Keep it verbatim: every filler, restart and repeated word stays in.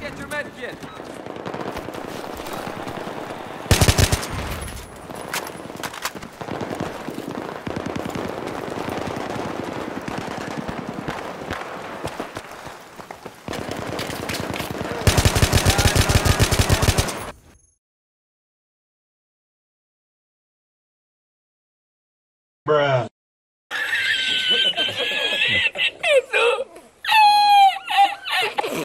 Get your medkit.